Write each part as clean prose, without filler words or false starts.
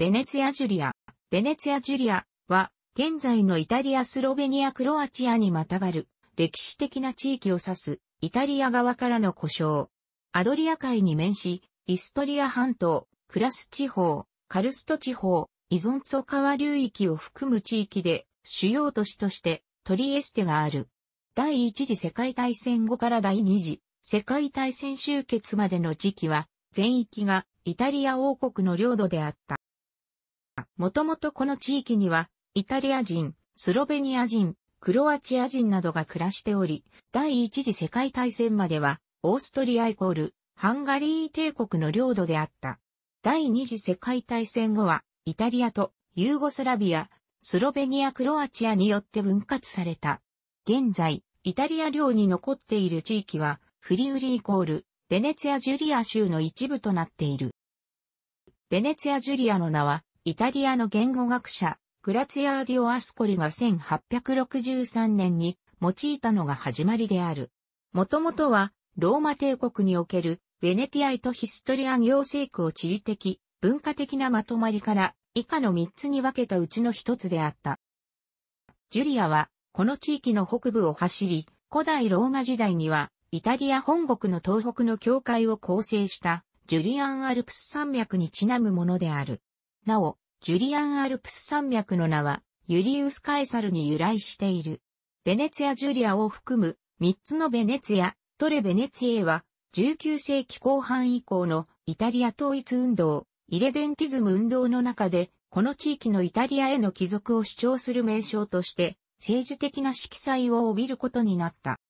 ベネツィア・ジュリア。ベネツィア・ジュリアは、現在のイタリア、スロベニア、クロアチアにまたがる、歴史的な地域を指す、イタリア側からの呼称。アドリア海に面し、イストリア半島、クラス地方、カルスト地方、イゾンツォ川流域を含む地域で、主要都市として、トリエステがある。第一次世界大戦後から第二次世界大戦終結までの時期は、全域がイタリア王国の領土であった。もともとこの地域には、イタリア人、スロベニア人、クロアチア人などが暮らしており、第一次世界大戦までは、オーストリア=ハンガリー帝国の領土であった。第二次世界大戦後は、イタリアとユーゴスラビア、スロベニア・クロアチアによって分割された。現在、イタリア領に残っている地域は、フリウリ=ベネツィア・ジュリア州の一部となっている。ベネツィア・ジュリアの名は、イタリアの言語学者、グラツィアーディオ・アスコリが1863年に用いたのが始まりである。もともとは、ローマ帝国における、ヴェネティアイとヒストリア行政区を地理的、文化的なまとまりから、以下の3つに分けたうちの1つであった。ジュリアは、この地域の北部を走り、古代ローマ時代には、イタリア本国の東北の境界を構成した、ジュリアンアルプス山脈にちなむものである。なお、ジュリアンアルプス山脈の名は、ユリウス・カエサルに由来している。ベネツィア・ジュリアを含む、3つのベネツィア、トレ・ベネツィエは、19世紀後半以降のイタリア統一運動、イレデンティズム運動の中で、この地域のイタリアへの帰属を主張する名称として、政治的な色彩を帯びることになった。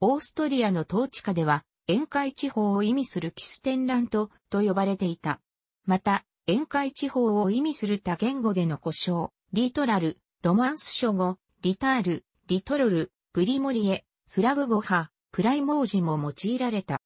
オーストリアの統治下では、沿海地方を意味するキュステンラントと呼ばれていた。また、沿海地方を意味する多言語での呼称、リトラル、ロマンス諸語、リタール、リトロル、プリモリエ、スラブ語派、プライモージも用いられた。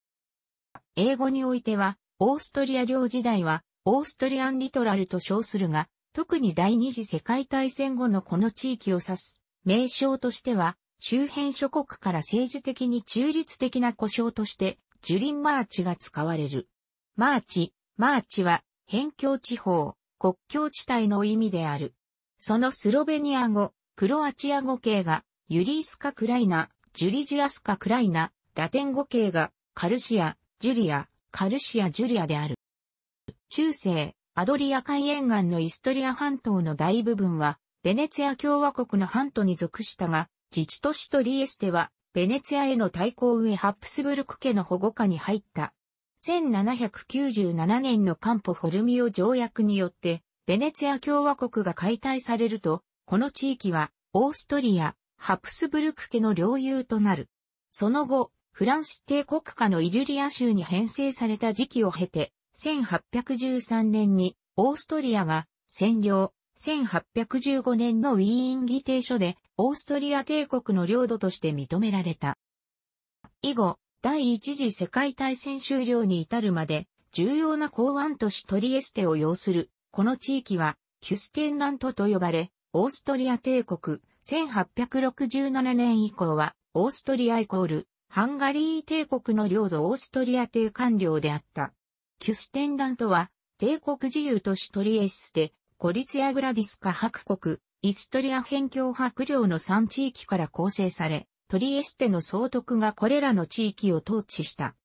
英語においては、オーストリア領時代は、オーストリアンリトラルと称するが、特に第二次世界大戦後のこの地域を指す、名称としては、周辺諸国から政治的に中立的な呼称として、ジュリンマーチが使われる。マーチは、辺境地方、国境地帯の意味である。そのスロベニア語、クロアチア語系が、ユリースカ・クライナ、ジュリジュアスカ・クライナ、ラテン語系が、カルシア・ジュリアである。中世、アドリア海沿岸のイストリア半島の大部分は、ベネツィア共和国の半島に属したが、自治都市トリエステは、ベネツィアへの対抗上ハプスブルク家の保護下に入った。1797年のカンポ・フォルミオ条約によって、ベネツィア共和国が解体されると、この地域は、オーストリア、ハプスブルク家の領有となる。その後、フランス帝国下のイリュリア州に編成された時期を経て、1813年にオーストリアが占領、1815年のウィーン議定書でオーストリア帝国の領土として認められた。以後、第一次世界大戦終了に至るまで、重要な港湾都市トリエステを擁する、この地域は、キュステンラントと呼ばれ、オーストリア帝国、1867年以降は、オーストリア=ハンガリー帝国の領土オーストリア帝管領であった。キュステンラントは、帝国自由都市トリエステ、コリツィア・グラディスカ伯国、イストリア辺境伯領の3地域から構成され、トリエステの総督がこれらの地域を統治した。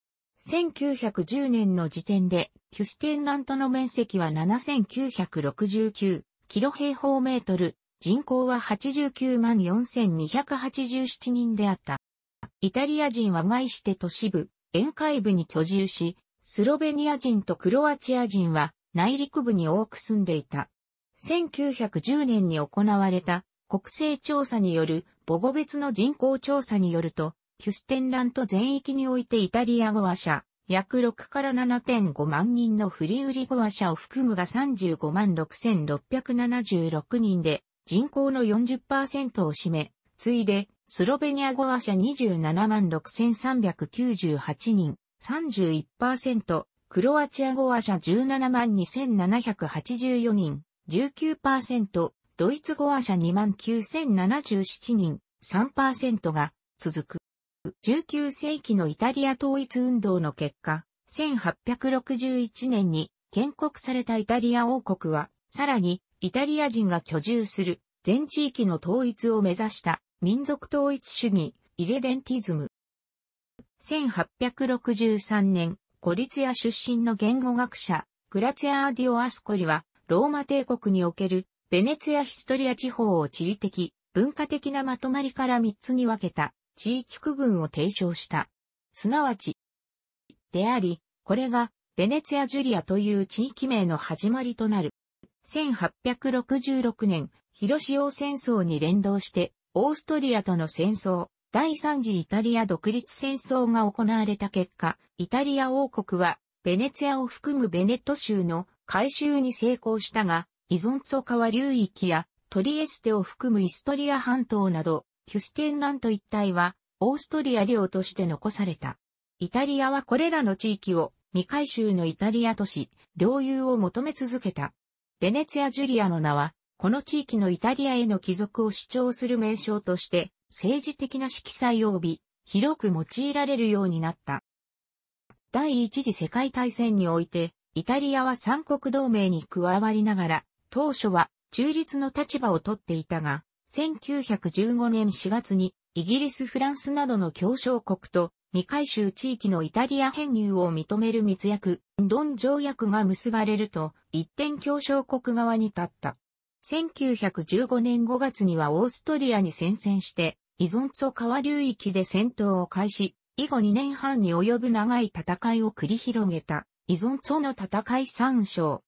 1910年の時点で、キュステンラントの面積は7969キロ平方メートル、人口は894,287人であった。イタリア人は外して都市部、沿海部に居住し、スロベニア人とクロアチア人は内陸部に多く住んでいた。1910年に行われた国勢調査による母語別の人口調査によると、キュステンラント全域においてイタリア語話者、約6から 7.5 万人のフリウリ語話者を含むが356,676人で人口の 40% を占め、次いで、スロベニア語話者276,398人、31%、クロアチア語話者172,784人、19%、ドイツ語話者29,077人、3% が続く。19世紀のイタリア統一運動の結果、1861年に建国されたイタリア王国は、さらに、イタリア人が居住する、全地域の統一を目指した、民族統一主義、イレデンティズム。1863年、ゴリツィア出身の言語学者、グラツィアー・ディオ・アスコリは、ローマ帝国における、ベネツィア・ヒストリア地方を地理的、文化的なまとまりから3つに分けた、地域区分を提唱した。すなわち、であり、これが、ベネツィア・ジュリアという地域名の始まりとなる。1866年、広塩戦争に連動して、オーストリアとの戦争、第3次イタリア独立戦争が行われた結果、イタリア王国は、ベネツィアを含むベネット州の改修に成功したが、イゾンツォ川流域や、トリエステを含むイストリア半島など、キュステンラント一帯は、オーストリア領として残された。イタリアはこれらの地域を、未改修のイタリア都市、領有を求め続けた。ベネツィア・ジュリアの名は、この地域のイタリアへの帰属を主張する名称として、政治的な色彩を帯び、広く用いられるようになった。第一次世界大戦において、イタリアは三国同盟に加わりながら、当初は中立の立場をとっていたが、1915年4月に、イギリス・フランスなどの協商国と、未改修地域のイタリア編入を認める密約、ロン条約が結ばれると、一転協商国側に立った。1915年5月にはオーストリアに宣戦して、イゾンツォ川流域で戦闘を開始、以後2年半に及ぶ長い戦いを繰り広げた、イゾンツォの戦い3章。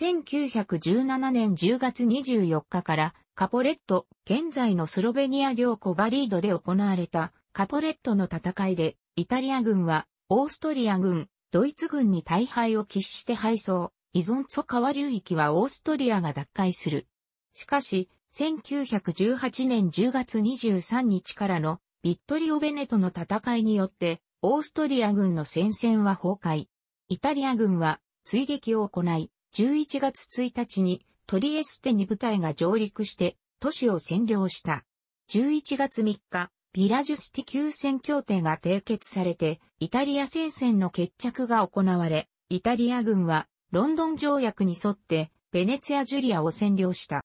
1917年10月24日から、カポレット、現在のスロベニア領コバリードで行われた、カポレットの戦いで、イタリア軍は、オーストリア軍、ドイツ軍に大敗を喫して敗走、イゾンツォ川流域はオーストリアが奪回する。しかし、1918年10月23日からのビットリオ・ベネトの戦いによって、オーストリア軍の戦線は崩壊。イタリア軍は追撃を行い、11月1日にトリエステに部隊が上陸して、都市を占領した。11月3日、ヴィラジュスティ休戦協定が締結されて、イタリア戦線の決着が行われ、イタリア軍は、ロンドン条約に沿って、ベネツィア・ジュリアを占領した。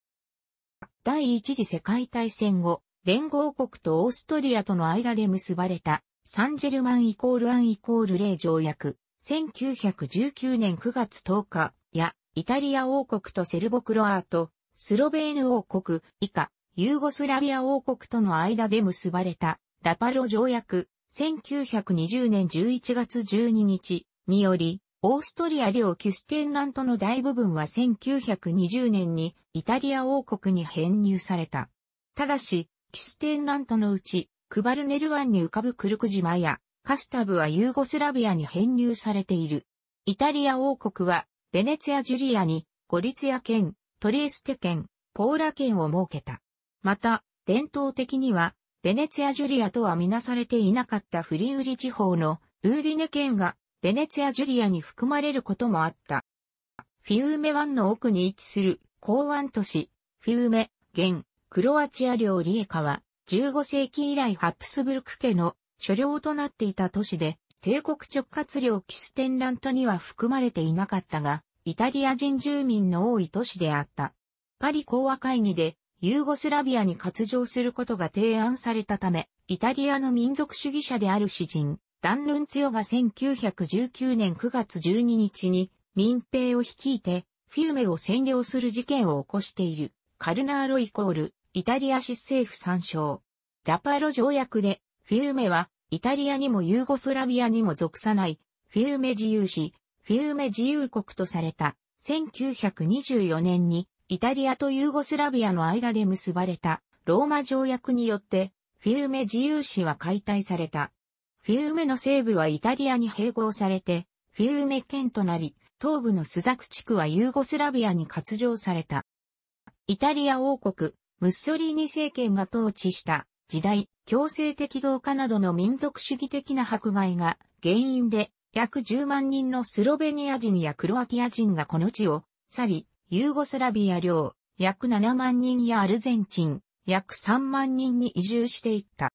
第一次世界大戦後、連合国とオーストリアとの間で結ばれた、サンジェルマン=アン=レイ条約、1919年9月10日、や、イタリア王国とセルボ・クロアート、スロベーヌ王国、以下、ユーゴスラビア王国との間で結ばれた、ラパロ条約、1920年11月12日により、オーストリア領キュステンラントの大部分は1920年にイタリア王国に編入された。ただし、キュステンラントのうち、クバルネル湾に浮かぶクルク島や、カスタブはユーゴスラビアに編入されている。イタリア王国は、ベネツィア・ジュリアに、ゴリツィア県、トリエステ県、ポーラ県を設けた。また、伝統的には、ベネツィア・ジュリアとはみなされていなかったフリウリ地方のウーディネ県が、ベネツィア・ジュリアに含まれることもあった。フィウメ湾の奥に位置する港湾都市、フィウメ、現、クロアチア領リエカは、15世紀以来ハプスブルク家の所領となっていた都市で、帝国直轄領キュステンラントには含まれていなかったが、イタリア人住民の多い都市であった。パリ講和会議で、ユーゴスラビアに割譲することが提案されたため、イタリアの民族主義者である詩人、ダン・ルンツィオが1919年9月12日に民兵を率いて、フィウメを占領する事件を起こしている、カルナーロ=イタリア失政府3章。ラパロ条約で、フィウメは、イタリアにもユーゴスラビアにも属さない、フィウメ自由市、フィウメ自由国とされた、1924年に、イタリアとユーゴスラビアの間で結ばれたローマ条約によってフィウメ自由市は解体された。フィウメの西部はイタリアに併合されてフィウメ県となり、東部のスザク地区はユーゴスラビアに割譲された。イタリア王国、ムッソリーニ政権が統治した時代、強制的同化などの民族主義的な迫害が原因で約10万人のスロベニア人やクロアティア人がこの地を去り、ユーゴスラビア領、約7万人やアルゼンチン、約3万人に移住していった。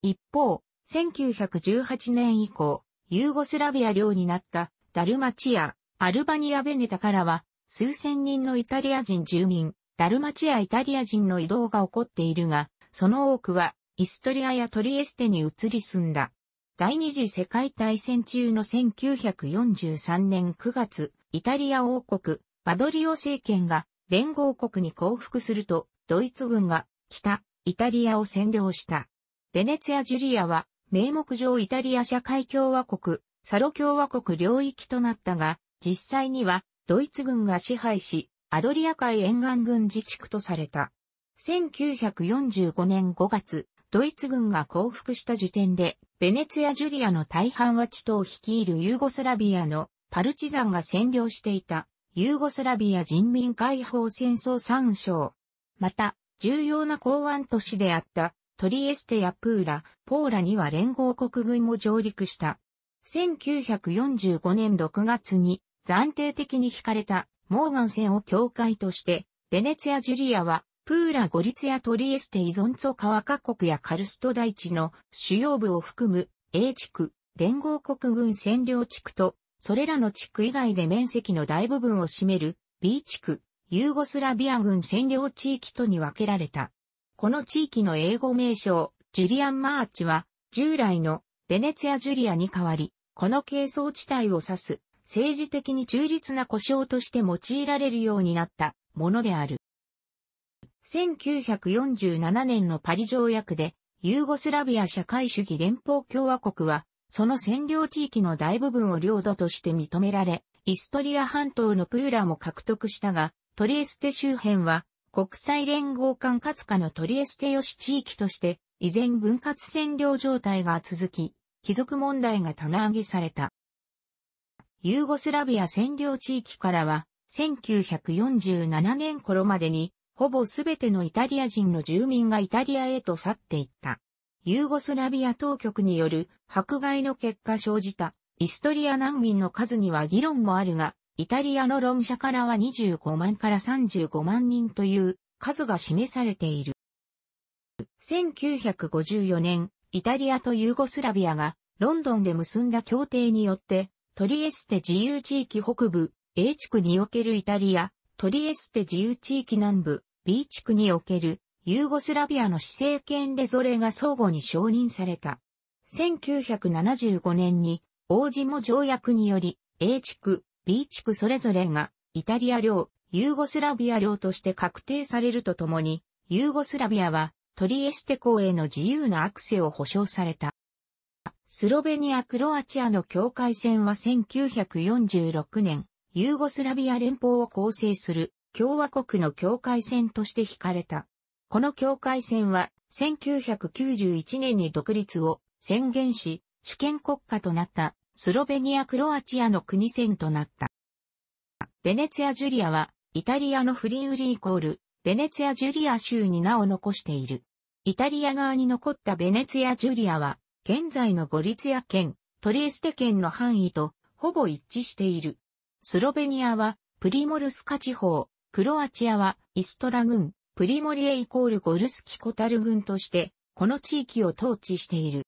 一方、1918年以降、ユーゴスラビア領になったダルマチア、アルバニア・ベネタからは、数千人のイタリア人住民、ダルマチアイタリア人の移動が起こっているが、その多くは、イストリアやトリエステに移り住んだ。第二次世界大戦中の1943年9月、イタリア王国、バドリオ政権が連合国に降伏すると、ドイツ軍が北、イタリアを占領した。ベネツィア・ジュリアは、名目上イタリア社会共和国、サロ共和国領域となったが、実際にはドイツ軍が支配し、アドリア海沿岸軍自治区とされた。1945年5月、ドイツ軍が降伏した時点で、ベネツィア・ジュリアの大半はチトを率いるユーゴスラビアのパルチザンが占領していた、ユーゴスラビア人民解放戦争3省。また、重要な港湾都市であった、トリエステやポーラには連合国軍も上陸した。1945年6月に暫定的に引かれたモーガン線を境界として、ベネツィア・ジュリアはゴリツィア・トリエステ依存ツォ川河国やカルスト台地の主要部を含む A 地区、連合国軍占領地区と、それらの地区以外で面積の大部分を占める B 地区、ユーゴスラビア軍占領地域とに分けられた。この地域の英語名称、ジュリアン・マーチは、従来のベネツィア・ジュリアに代わり、この係争地帯を指す、政治的に中立な呼称として用いられるようになったものである。1947年のパリ条約で、ユーゴスラビア社会主義連邦共和国は、その占領地域の大部分を領土として認められ、イストリア半島のプーラも獲得したが、トリエステ周辺は、国際連合管轄下のトリエステ吉地域として、依然分割占領状態が続き、帰属問題が棚上げされた。ユーゴスラビア占領地域からは、1947年頃までに、ほぼすべてのイタリア人の住民がイタリアへと去っていった。ユーゴスラビア当局による迫害の結果生じたイストリア難民の数には議論もあるが、イタリアの論者からは25万から35万人という数が示されている。1954年、イタリアとユーゴスラビアがロンドンで結んだ協定によって、トリエステ自由地域北部、A 地区におけるイタリア、トリエステ自由地域南部、B 地区におけるユーゴスラビアの市政権でそれが相互に承認された。1975年に、オージモ条約により、A 地区、B 地区それぞれがイタリア領、ユーゴスラビア領として確定されるとともに、ユーゴスラビアはトリエステ港への自由なアクセを保障された。スロベニア・クロアチアの境界線は1946年、ユーゴスラビア連邦を構成する共和国の境界線として引かれた。この境界線は1991年に独立を宣言し、主権国家となった。スロベニア・クロアチアの国線となった。ベネツィア・ジュリアは、イタリアのフリウリ=ベネツィア・ジュリア州に名を残している。イタリア側に残ったベネツィア・ジュリアは、現在のゴリツィア県、トリエステ県の範囲と、ほぼ一致している。スロベニアは、プリモルスカ地方、クロアチアは、イストラ郡、プリモリエ=ゴルスキコタル郡として、この地域を統治している。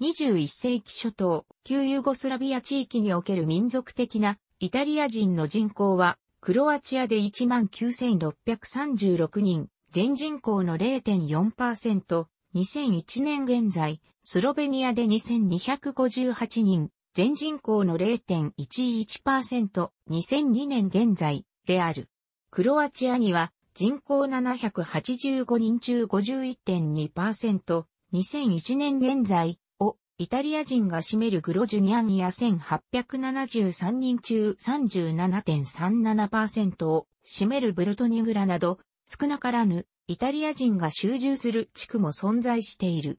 21世紀初頭、旧ユーゴスラビア地域における民族的なイタリア人の人口は、クロアチアで 19,636 人、全人口の 0.4%、2001年現在、スロベニアで 2,258 人、全人口の 0.11%、2002年現在、である。クロアチアには、人口785人中 51.2%、2001年現在、を、イタリア人が占めるグロジュニャンや1873人中 37.37% を占めるブルトニグラなど、少なからぬ、イタリア人が集中する地区も存在している。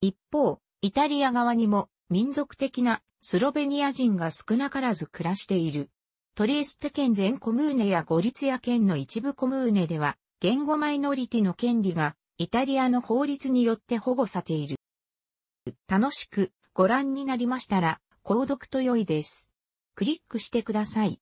一方、イタリア側にも、民族的なスロベニア人が少なからず暮らしている。トリエステ県全コムーネやゴリツィア県の一部コムーネでは、言語マイノリティの権利が、イタリアの法律によって保護されている。楽しくご覧になりましたら、購読と良いです。クリックしてください。